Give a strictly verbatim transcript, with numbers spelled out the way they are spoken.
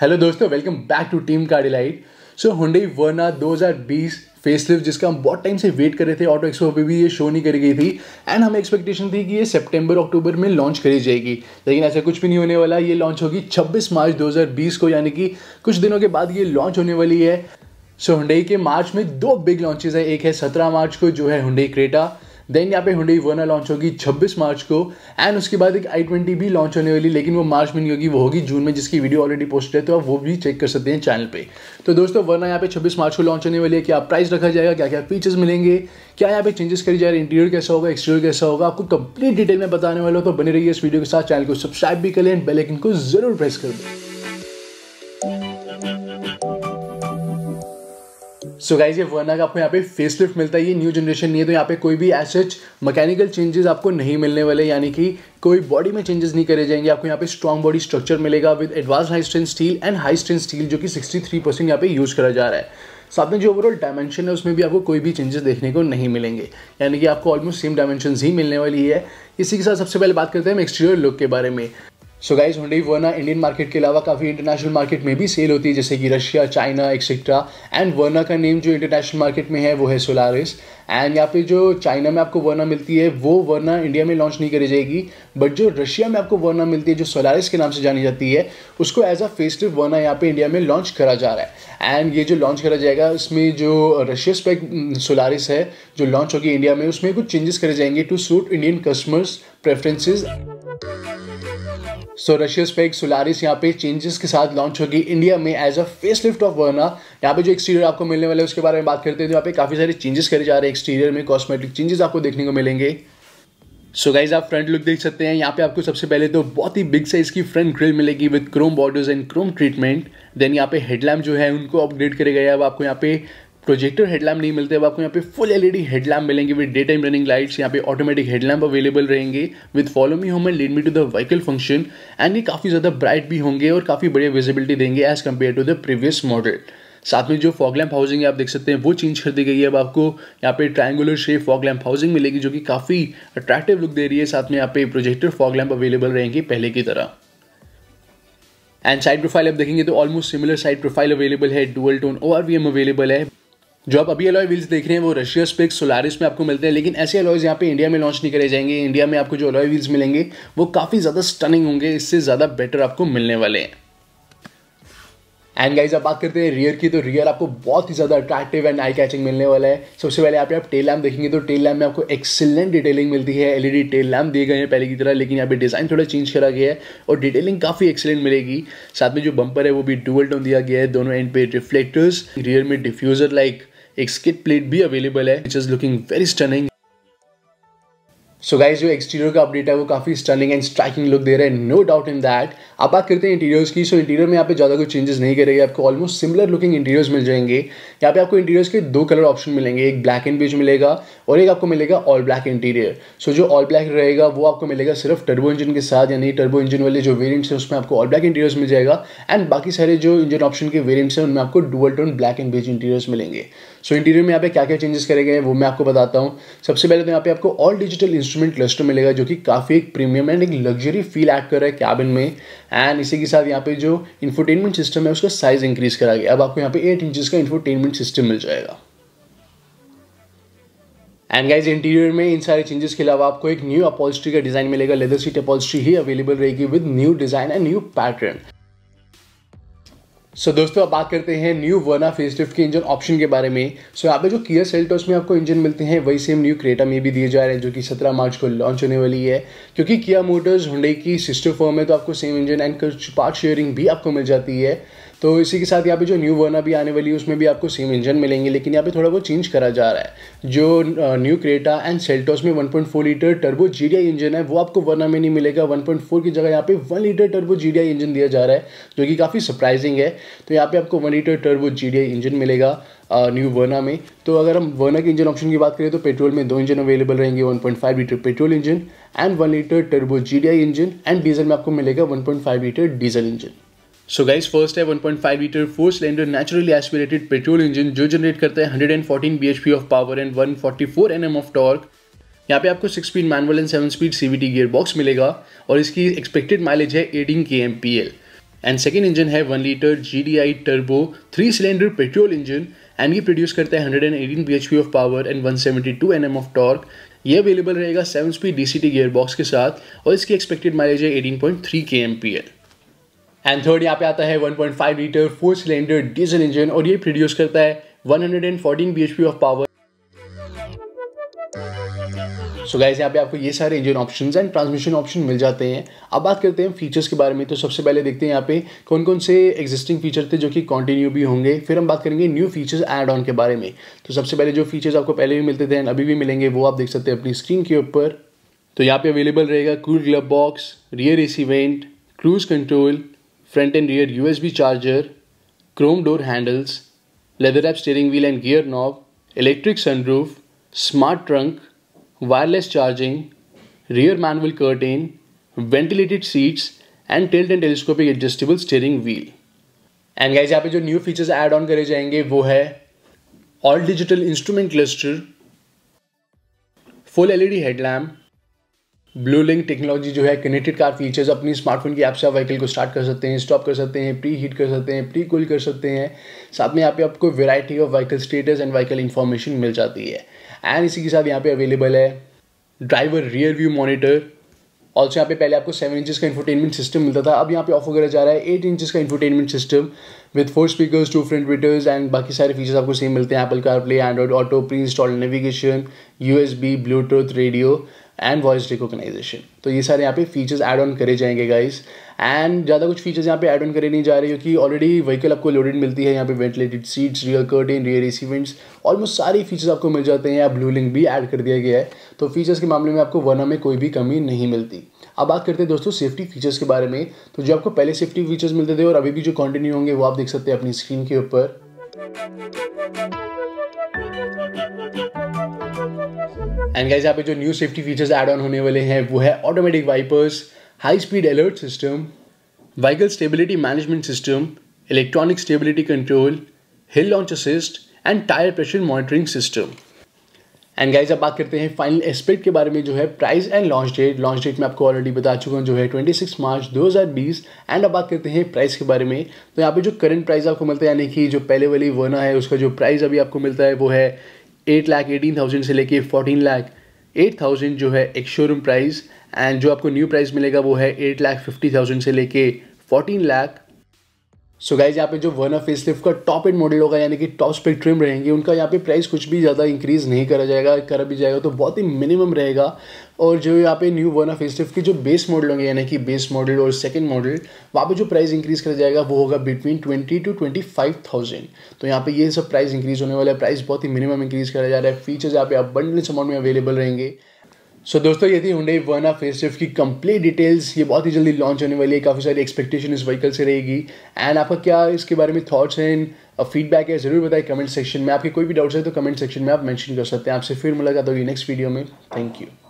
Hello दोस्तों, welcome back to team car delight. So Hyundai Verna दो हज़ार बीस फेसलिफ्ट, जिसका हम बहुत टाइम से वेट कर रहे थे। ऑटो एक्सपो पे भी ये शो नहीं करी गई थी एंड हमें एक्सपेक्टेशन थी कि ये सितंबर अक्टूबर में लॉन्च करी जाएगी, लेकिन ऐसा कुछ भी नहीं होने वाला। ये लॉन्च होगी छब्बीस मार्च दो हज़ार बीस को, यानी कि कुछ दिनों के बाद ये लॉन्च होने वाली है। सो so, Hyundai के मार्च में दो बिग लॉन्चेस हैं। एक है सत्रह मार्च को जो है Hyundai Creta, देन यहाँ पे Hyundai Verna लॉन्च होगी छब्बीस मार्च को एंड उसके बाद एक आई ट्वेंटी भी लॉन्च होने वाली, लेकिन वो मार्च में नहीं होगी, वो होगी जून में, जिसकी वीडियो ऑलरेडी पोस्टेड है, तो आप वो भी चेक कर सकते हैं चैनल पे। तो दोस्तों Verna यहाँ पे छब्बीस मार्च को लॉन्च होने वाली है। क्या प्राइस रखा जाएगा, क्या क्या फीचर्स मिलेंगे, क्या यहाँ पे चेंजेस करी जा रही है, इंटीरियर कैसा होगा, एक्सटीरियर कैसा होगा, आपको कंप्लीट डिटेल में बताने वाला हो। तो बने रहिए इस वीडियो के साथ, चैनल को सब्सक्राइब भी कर लें, बेल आइकन को जरूर प्रेस कर दें। सो so गाइज, ये Verna का आपको यहाँ पे फेसलिफ्ट मिलता है। ये न्यू जनरेशन नहीं है, तो यहाँ पे कोई भी एसच मैकेनिकल चेंजेस आपको नहीं मिलने वाले, यानी कि कोई बॉडी में चेंजेस नहीं करे जाएंगे। आपको यहाँ पे स्ट्रॉन्ग बॉडी स्ट्रक्चर मिलेगा with advance high strength steel and high strength steel, जो कि सिक्सटी थ्री परसेंट यहाँ पे यूज़ करा जा रहा है। साथ में जो ओवरऑल डायमेंशन है उसमें भी आपको कोई भी चेंजेस देखने को नहीं मिलेंगे, यानी कि आपको ऑलमोस्ट सेम डायमेंशन ही मिलने वाली है। इसी के साथ सबसे पहले बात करते हैं एक्सटीरियर लुक के बारे में। So guys, Hyundai Verna Indian market के अलावा काफ़ी इंटरनेशनल मार्केट में भी सेल होती है, जैसे कि Russia, China etcetera. And Verna का नेम जो इंटरनेशनल मार्केट में है वो है Solaris, एंड यहाँ पे जो चाइना में आपको Verna मिलती है वो Verna इंडिया में लॉन्च नहीं करी जाएगी, बट जो रशिया में आपको Verna मिलती है, जो Solaris के नाम से जानी जाती है, उसको एज अ फेसलिफ्ट Verna यहाँ पे इंडिया में लॉन्च करा जा रहा है। एंड ये जो लॉन्च करा जाएगा उसमें जो रशिया स्पेक Solaris है जो लॉन्च होगी इंडिया में, उसमें कुछ चेंजेस करे जाएंगे to suit Indian customers preferences. So Russia spec Solaris यहाँ पे चेंजेस के साथ लॉन्च होगी इंडिया में as a facelift of Verna। यहाँ पे जो एक्सटीरियर आपको मिलने वाला है उसके बारे में बात करते हैं, तो यहाँ पे काफ़ी सारे चेंजेस करे जा रहे हैं। एक्सटीरियर में कॉस्मेटिक चेंजेस आपको देखने को मिलेंगे। सो so गाइज, आप फ्रंट लुक देख सकते हैं। यहाँ पे आपको सबसे पहले तो बहुत ही बिग साइज़ की फ्रंट ग्रिल मिलेगी with chrome borders and chrome treatment. Then यहाँ पे हेडलैम्प जो है उनको अपग्रेड करे गए। अब आपको यहाँ पे प्रोजेक्टर हेडलैम्प नहीं मिलते, अब आपको यहाँ पे फुल एलईडी हेडलैम्प मिलेंगे with day time running lights. यहाँ पे ऑटोमेटिक हेडलैम्प अवेलेबल रहेंगे with follow me home and lead me to the vehicle function, and ये काफ़ी ज़्यादा ब्राइट भी होंगे और काफ़ी बढ़िया विजिबिलिटी देंगे as compare to the previous model. साथ में जो फॉग लैम्प हाउसिंग है आप देख सकते हैं वो चेंज कर दी गई है। अब आपको यहाँ पे triangular shape fog lamp housing मिलेगी जो कि काफ़ी अट्रैक्टिव लुक दे रही है। साथ में यहाँ पे प्रोजेक्टर फॉग लैम्प अवेलेबल रहेंगे पहले की तरह। एंड साइड प्रोफाइल आप देखेंगे तो almost similar side profile available है। Dual tone O R V M available है। जो आप अभी अलॉय व्हील्स देख रहे हैं वो रशिया स्पेक Solaris में आपको मिलते हैं, लेकिन ऐसे अलॉयज यहाँ पे इंडिया में लॉन्च नहीं करे जाएंगे। इंडिया में आपको जो अलॉय व्हील्स मिलेंगे वो काफ़ी ज़्यादा स्टनिंग होंगे, इससे ज़्यादा बेटर आपको मिलने वाले हैं। एंड गाइज, आप बात करते हैं रियर की, तो रियर आपको बहुत ही ज़्यादा अट्रैक्टिव एंड आई कैचिंग मिलने वाला है। सबसे पहले यहाँ पे आप टेल लैम्प देखेंगे तो टेल लैम्प में आपको एक्सीलेंट डिटेलिंग मिलती है। एलईडी टेल लैम्प दिए गए हैं पहले की तरह, लेकिन यहाँ पे डिज़ाइन थोड़ा चेंज करा गया है और डिटेलिंग काफ़ी एक्सीलेंट मिलेगी। साथ में जो बम्पर है वो भी डुअल टोन दिया गया है, दोनों एंड पे रिफ्लेक्टर्स, रियर में डिफ्यूजर लाइक एक स्किड प्लेट भी अवेलेबल है, which is looking very stunning. So so guys, जो एक्सटीरियर का अपडेट है वो काफ़ी स्टनिंग एंड स्ट्राइकिंग लुक दे रहा है, नो डाउट इन दैट। अब बात करते हैं इंटीरियर्स की। सो so इंटीरियर में यहाँ पे ज़्यादा कुछ चेंजेस नहीं करेंगे, आपको ऑलमोस्ट सिमिलर लुकिंग इंटीरियर्स मिल जाएंगे। यहाँ पे आपको इंटीरियर्स के दो कलर ऑप्शन मिलेंगे, एक ब्लैक एंड बेज मिलेगा और एक आपको मिलेगा all black interior. So so जो ऑल ब्लैक रहेगा वो आपको मिलेगा सिर्फ टर्बो इंजन के साथ, यानी टर्बो इंजन वाले जो वेरियंट्स हैं उसमें आपको ऑल ब्लैक इंटीरियर्स मिल जाएगा, एंड बाकी सारे जो इंजन ऑप्शन के वेरियंट्स हैं उनमें आपको dual tone black and beige interiors मिलेंगे। सो so इंटीरियर में यहाँ पे क्या क्या चेंजेस करेंगे वो मैं आपको बताता हूँ। सबसे पहले तो यहाँ पे आपको ऑल डिजिटल इंस्ट्रूमेंट क्लस्टर मिलेगा जो कि काफ़ी एक प्रीमियम एंड एक लग्जरी फील ऐड कर रहा है कैबिन में। एंड इसी के साथ यहाँ पे जो इंफोटेनमेंट सिस्टम है उसका साइज इंक्रीज करा गया, अब आपको यहाँ पे एट इंचेस का इंफोटेनमेंट सिस्टम मिल जाएगा। एंड गाइज, इंटीरियर में इन सारे चेंजेस के अलावा आपको एक न्यू अपॉल्स्ट्री का डिज़ाइन मिलेगा, लेदर सीट अपॉल्स्ट्री ही अवेलेबल रहेगी with new design and new pattern. So so, दोस्तों, अब बात करते हैं न्यू Verna फेसलिफ्ट के इंजन ऑप्शन के बारे में। सो so, यहाँ पे जो Kia Seltos में आपको इंजन मिलते हैं वही सेम न्यू Creta में भी दिए जा रहे हैं, जो कि सत्रह मार्च को लॉन्च होने वाली है। क्योंकि Kia Motors Hyundai की सिस्टर फर्म है, तो आपको सेम इंजन एंड कुछ पार्ट शेयरिंग भी आपको मिल जाती है। तो इसी के साथ यहाँ पे जो न्यू Verna भी आने वाली है उसमें भी आपको सेम इंजन मिलेंगे, लेकिन यहाँ पे थोड़ा बहुत चेंज करा जा रहा है। जो न्यू Creta एंड Seltos में one point four litre turbo G D I engine है वो आपको Verna में नहीं मिलेगा। वन पॉइंट फोर की जगह यहाँ पे one litre turbo G D I engine दिया जा रहा है, जो कि काफ़ी सरप्राइजिंग है। तो यहाँ पे आपको one litre turbo G D I engine मिलेगा न्यू Verna में। तो अगर हम Verna के इंजन ऑप्शन की बात करें तो पेट्रोल में दो इंजन अवेलेबल रहेंगे, one point five litre petrol engine and one litre turbo G D I engine, and diesel में आपको मिलेगा one point five litre diesel engine. So guys, first है one point five litre four cylinder naturally aspirated petrol engine जो generate करता है one hundred fourteen B H P of power and one hundred forty four N M of torque. यहाँ पे आपको six speed manual and seven speed C V T gear box मिलेगा और इसकी expected mileage है eighteen K M P L. And second engine है one litre G D I turbo three cylinder petrol engine and ये produce करता है hundred and eighteen B H P of power and one seventy two N M of torque. ये available रहेगा seven speed D C T gear box के साथ और इसकी expected mileage है eighteen point three K M P L. And third यहाँ पे आता है one point five litre four cylinder diesel engine और ये प्रोड्यूस करता है one hundred fourteen BHP of power. So guys यहाँ पे आपको ये सारे engine options and transmission option मिल जाते हैं। अब बात करते हैं फीचर्स के बारे में, तो सबसे पहले देखते हैं यहाँ पे कौन कौन से एग्जिस्टिंग फीचर थे जो कि कंटिन्यू भी होंगे, फिर हम बात करेंगे न्यू फीचर्स एड ऑन के बारे में। तो सबसे पहले जो फीचर्स आपको पहले भी मिलते थे एंड अभी भी मिलेंगे वो आप देख सकते हैं अपनी स्क्रीन के ऊपर। तो यहाँ पे अवेलेबल रहेगा cool glove box, rear AC vent, cruise control, front and rear USB charger, chrome door handles, leather wrap steering wheel and gear knob, electric sunroof, smart trunk, wireless charging, rear manual curtain, ventilated seats and tilt and telescopic adjustable steering wheel. And guys यहाँ पे जो new features add on करे जाएंगे वो है all digital instrument cluster, full LED headlamp, Blue Link technology जो है connected car features, अपनी स्मार्टफोन की ऐप से आप व्हीकल को स्टार्ट कर सकते हैं, स्टॉप कर सकते हैं, प्री हीट कर सकते हैं, प्री कूल कर सकते हैं। साथ में यहाँ पे आपको variety of vehicle status and vehicle information मिल जाती है। एंड इसी के साथ यहाँ पे अवेलेबल है driver rear view monitor. Also यहाँ पे पहले आपको सेवन इंचज़ का इंफोटेनमेंट सिस्टम मिलता था, अब यहाँ पे ऑफर करा जा रहा है एट इंचज़ का infotainment system with four speakers, two front tweeters and बाकी सारे फीचर्स आपको सेम मिलते हैं Apple CarPlay, Android Auto, pre install navigation, USB, Bluetooth, radio and voice recognition. तो ये सारे यहाँ पे फीचर्स ऐड ऑन करे जाएंगे गाइस। एंड ज़्यादा कुछ फीचर्स यहाँ पे ऐड ऑन करे नहीं जा रहे क्योंकि ऑलरेडी व्हीकल आपको लोडेड मिलती है। यहाँ पे ventilated seats, rear curtain, rear AC vents, almost सारी फीचर्स आपको मिल जाते हैं। अब ब्लू लिंक भी ऐड कर दिया गया है, तो फीचर्स के मामले में आपको वर्ना में कोई भी कमी नहीं मिलती। अब बात करते हैं दोस्तों सेफ्टी फीचर्स के बारे में। तो जो आपको पहले सेफ्टी फीचर्स मिलते थे और अभी भी जो कंटिन्यू होंगे वो आप देख सकते हैं अपनी स्क्रीन के ऊपर। एंड गाइस यहाँ पे जो new safety features add on होने वाले हैं वो है automatic wipers, high speed alert system, vehicle stability management system, electronic stability control, hill launch assist and tyre pressure monitoring system. And guys अब बात करते हैं फाइनल एस्पेक्ट के बारे में जो है price and launch date. Launch date में आपको ऑलरेडी बता चुका हूँ जो है छब्बीस मार्च दो हज़ार बीस। एंड अब बात करते हैं प्राइस के बारे में। तो यहाँ पे जो करंट प्राइस आपको मिलता है, यानी कि जो पहले वाली वर्ना है उसका जो प्राइस अभी आपको मिलता है वो है एट लाख एटीन थाउजेंड से लेके फोर्टीन लाख एट थाउजेंड जो है एक शोरूम प्राइस। एंड जो आपको न्यू प्राइस मिलेगा वो है एट लाख फिफ्टी थाउजेंड से लेके फोर्टीन लाख। सो गाइज यहाँ पे जो वर्ना फेसलिफ्ट का टॉप एंड मॉडल होगा, यानी कि टॉप स्पेक ट्रिम रहेंगे, उनका यहाँ पे प्राइस कुछ भी ज़्यादा इंक्रीज़ नहीं करा जाएगा, करा भी जाएगा तो बहुत ही मिनिमम रहेगा। और जो यहाँ पे न्यू वर्ना फेसलिफ्ट के जो बेस मॉडल होंगे, यानी कि बेस मॉडल और सेकंड मॉडल, वहाँ पे जो प्राइस इंक्रीज़ करा जाएगा वो होगा between twenty to twenty five thousand. तो यहाँ पे ये सब प्राइस इंक्रीज़ होने वाला है, प्राइस बहुत ही मिनिमम इंक्रीज़ करा जा रहा है। फीचर्स यहाँ पे अबंडेंस अमाउंट में अवेलेबल रहेंगे। सो so, दोस्तों ये थी Hyundai Verna फेसलिफ्ट की कंप्लीट डिटेल्स। ये बहुत ही जल्दी लॉन्च होने वाली है, काफ़ी सारी एक्सपेक्टेशन इस व्हीकल से रहेगी। एंड आपका क्या इसके बारे में थॉट्स एंड फीडबैक है ज़रूर बताएं कमेंट सेक्शन में। आपके कोई भी डाउट्स है तो कमेंट सेक्शन में आप मेंशन कर सकते हैं। आपसे फिर मुलाकात होगी नेक्स्ट वीडियो में। Thank you.